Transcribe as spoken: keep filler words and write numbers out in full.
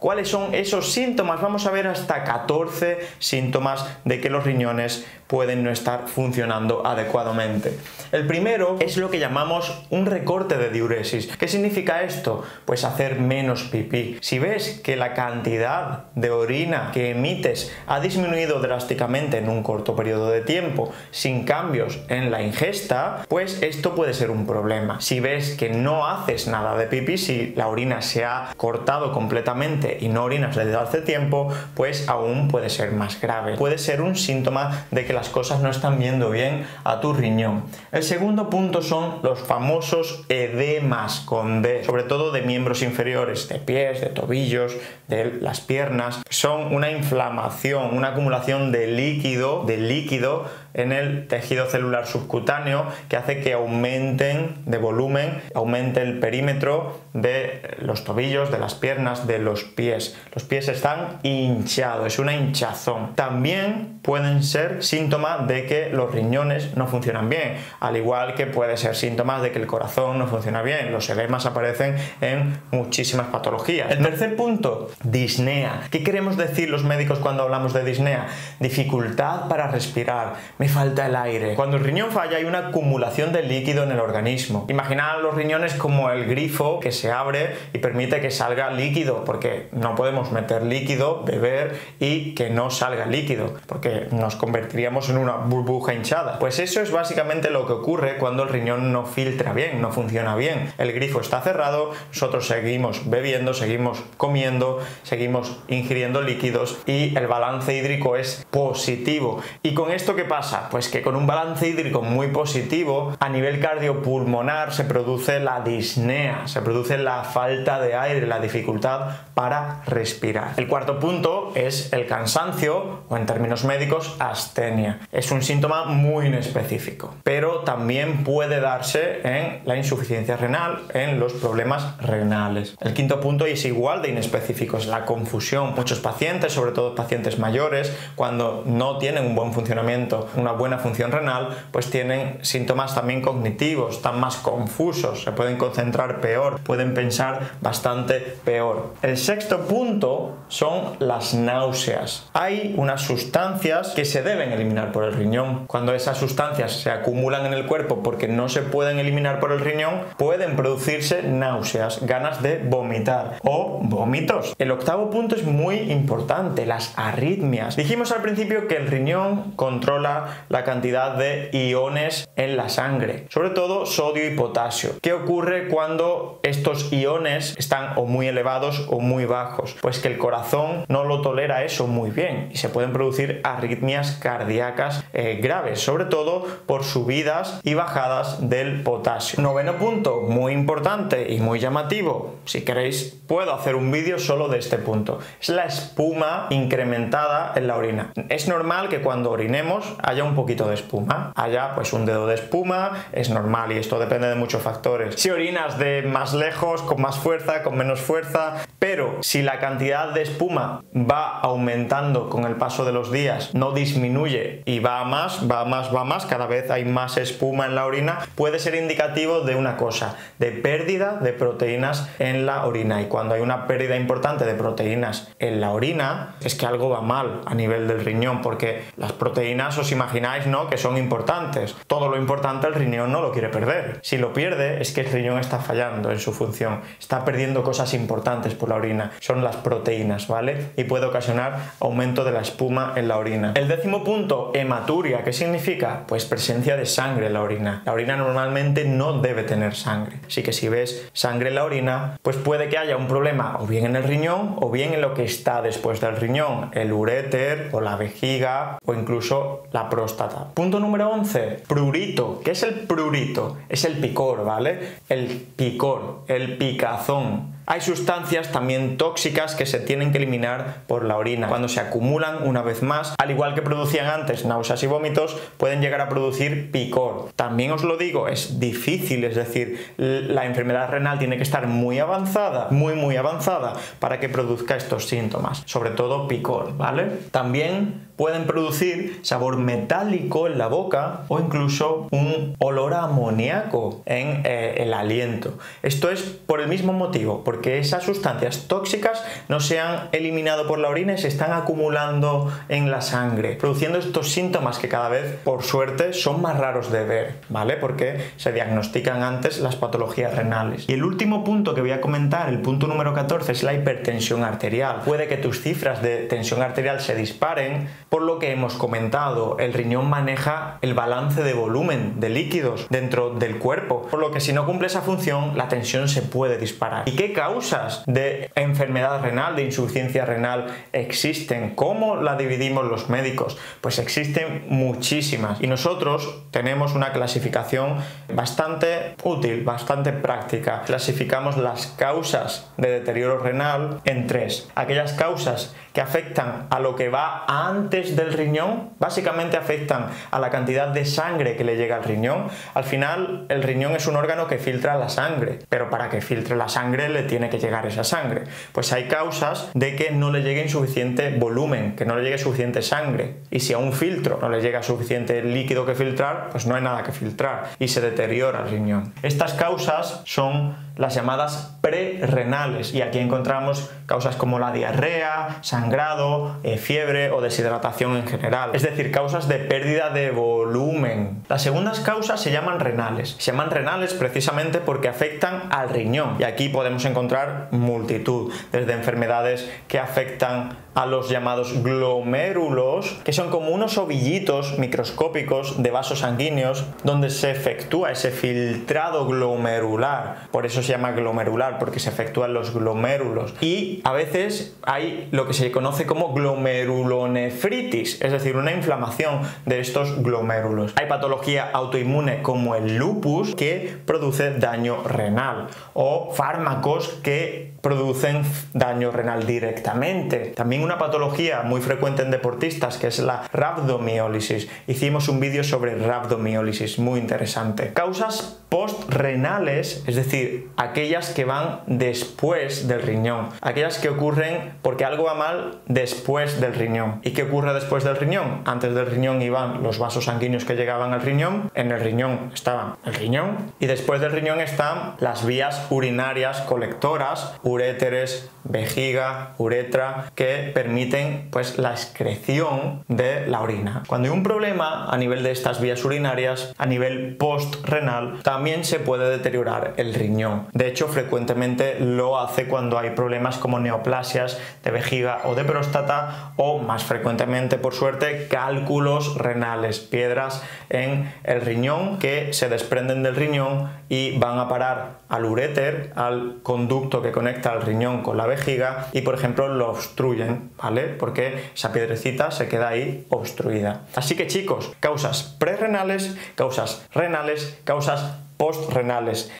¿Cuáles son esos síntomas? Vamos a ver hasta catorce síntomas de que los riñones pueden no estar funcionando adecuadamente. El primero es lo que llamamos un recorte de diuresis. ¿Qué significa esto? Pues hacer menos pipí. Si ves que la cantidad de orina que emites ha disminuido drásticamente en un corto periodo de tiempo, sin cambios en la ingesta, pues esto puede ser un problema. Si ves que no haces nada de pipí, si la orina se ha cortado completamente y no orinas desde hace tiempo, pues aún puede ser más grave. Puede ser un síntoma de que las cosas no están yendo bien a tu riñón. El segundo punto son los famosos edemas con D, sobre todo de miembros inferiores, de pies, de tobillos, de las piernas. Son una inflamación, una acumulación de líquido, de líquido en el tejido celular subcutáneo que hace que aumenten de volumen, aumente el perímetro de los tobillos, de las piernas, de los pies. Los pies están hinchados, es una hinchazón. También pueden ser síntomas de que los riñones no funcionan bien, al igual que puede ser síntomas de que el corazón no funciona bien. Los edemas aparecen en muchísimas patologías. El tercer punto, disnea. ¿Qué queremos decir los médicos cuando hablamos de disnea? Dificultad para respirar, me falta el aire. Cuando el riñón falla hay una acumulación de líquido en el organismo. Imaginad los riñones como el grifo que se abre y permite que salga líquido, porque no podemos meter líquido, beber y que no salga líquido, porque nos convertiríamos en una burbuja hinchada. Pues eso es básicamente lo que ocurre cuando el riñón no filtra bien, no funciona bien. El grifo está cerrado, nosotros seguimos bebiendo, seguimos comiendo, seguimos ingiriendo líquidos y el balance hídrico es positivo. ¿Y con esto qué pasa? Pues que con un balance hídrico muy positivo, a nivel cardiopulmonar se produce la disnea, se produce la falta de aire, la dificultad para respirar. El cuarto punto es el cansancio, o en términos médicos, astenia. Es un síntoma muy inespecífico, pero también puede darse en la insuficiencia renal, en los problemas renales. El quinto punto es igual de inespecífico, es la confusión. Muchos pacientes, sobre todo pacientes mayores, cuando no tienen un buen funcionamiento, una buena función renal, pues tienen síntomas también cognitivos, están más confusos, se pueden concentrar peor, pueden pensar bastante peor. El sexto punto son las náuseas. Hay unas sustancias que se deben eliminar por el riñón. Cuando esas sustancias se acumulan en el cuerpo porque no se pueden eliminar por el riñón, pueden producirse náuseas, ganas de vomitar o vómitos. El octavo punto es muy importante, las arritmias. Dijimos al principio que el riñón controla la cantidad de iones en la sangre, sobre todo sodio y potasio. ¿Qué ocurre cuando estos iones están o muy elevados o muy bajos? Pues que el corazón no lo tolera eso muy bien y se pueden producir arritmias cardíacas eh, graves, sobre todo por subidas y bajadas del potasio. Noveno punto, muy importante y muy llamativo. Si queréis puedo hacer un vídeo solo de este punto. Es la espuma incrementada en la orina. Es normal que cuando orinemos haya un poquito de espuma, haya pues un dedo de espuma, es normal y esto depende de muchos factores. Si orinas de más lejos, con más fuerza, con menos fuerza, pero si la cantidad de espuma va aumentando con el paso de los días, no disminuye y va a más, va a más, va a más, cada vez hay más espuma en la orina, puede ser indicativo de una cosa, de pérdida de proteínas en la orina. Y cuando hay una pérdida importante de proteínas en la orina, es que algo va mal a nivel del riñón, porque las proteínas os imagináis, ¿no?, que son importantes. Todo lo importante el riñón no lo quiere perder. Si lo pierde es que el riñón está fallando en su función, está perdiendo cosas importantes por la orina, son las proteínas, ¿vale? Y puede ocasionar aumento de la espuma en la orina. El décimo punto, hematuria. ¿Qué significa? Pues presencia de sangre en la orina. La orina normalmente no debe tener sangre, así que si ves sangre en la orina, pues puede que haya un problema o bien en el riñón o bien en lo que está después del riñón, el uréter o la vejiga o incluso la próstata. Punto número once, prurito. ¿Qué es el prurito? Es el picor, ¿vale? El picor, el picazón. Hay sustancias también tóxicas que se tienen que eliminar por la orina. Cuando se acumulan, una vez más, al igual que producían antes náuseas y vómitos, pueden llegar a producir picor. También os lo digo, es difícil, es decir, la enfermedad renal tiene que estar muy avanzada, muy muy avanzada, para que produzca estos síntomas, sobre todo picor, ¿vale? También pueden producir sabor metálico en la boca o incluso un olor a amoníaco en eh, el aliento. Esto es por el mismo motivo, porque esas sustancias tóxicas no se han eliminado por la orina y se están acumulando en la sangre, produciendo estos síntomas que cada vez, por suerte, son más raros de ver, ¿vale? Porque se diagnostican antes las patologías renales. Y el último punto que voy a comentar, el punto número catorce, es la hipertensión arterial. Puede que tus cifras de tensión arterial se disparen por lo que hemos comentado. El riñón maneja el balance de volumen de líquidos dentro del cuerpo, por lo que si no cumple esa función, la tensión se puede disparar. ¿Y qué causas de enfermedad renal, de insuficiencia renal existen? ¿Cómo la dividimos los médicos? Pues existen muchísimas y nosotros tenemos una clasificación bastante útil, bastante práctica. Clasificamos las causas de deterioro renal en tres. Aquellas causas que afectan a lo que va antes del riñón, básicamente afectan a la cantidad de sangre que le llega al riñón. Al final, el riñón es un órgano que filtra la sangre, pero para que filtre la sangre le tiene que llegar esa sangre. Pues hay causas de que no le llegue suficiente volumen, que no le llegue suficiente sangre, y si a un filtro no le llega suficiente líquido que filtrar, pues no hay nada que filtrar y se deteriora el riñón. Estas causas son las llamadas prerrenales, y aquí encontramos causas como la diarrea, sangrado, eh, fiebre o deshidratación en general, es decir, causas de pérdida de volumen. Las segundas causas se llaman renales. Se llaman renales precisamente porque afectan al riñón, y aquí podemos encontrar multitud, desde enfermedades que afectan a los llamados glomérulos, que son como unos ovillitos microscópicos de vasos sanguíneos donde se efectúa ese filtrado glomerular. Por eso se se llama glomerular, porque se efectúan los glomérulos. Y a veces hay lo que se conoce como glomerulonefritis, es decir, una inflamación de estos glomérulos. Hay patología autoinmune como el lupus, que produce daño renal, o fármacos que producen daño renal directamente. También una patología muy frecuente en deportistas, que es la rabdomiólisis. Hicimos un vídeo sobre rabdomiólisis muy interesante. Causas postrenales, es decir, aquellas que van después del riñón, aquellas que ocurren porque algo va mal después del riñón. ¿Y qué ocurre después del riñón? Antes del riñón iban los vasos sanguíneos que llegaban al riñón, en el riñón estaban el riñón, y después del riñón están las vías urinarias colectoras, uréteres, vejiga, uretra, que permiten pues la excreción de la orina. Cuando hay un problema a nivel de estas vías urinarias, a nivel postrenal, también se puede deteriorar el riñón. De hecho, frecuentemente lo hace cuando hay problemas como neoplasias de vejiga o de próstata, o más frecuentemente, por suerte, cálculos renales, piedras en el riñón que se desprenden del riñón y van a parar al uréter, al conducto que conecta el riñón con la vejiga, y por ejemplo lo obstruyen, ¿vale? Porque esa piedrecita se queda ahí obstruida. Así que chicos, causas prerrenales, causas renales, causas postrenales.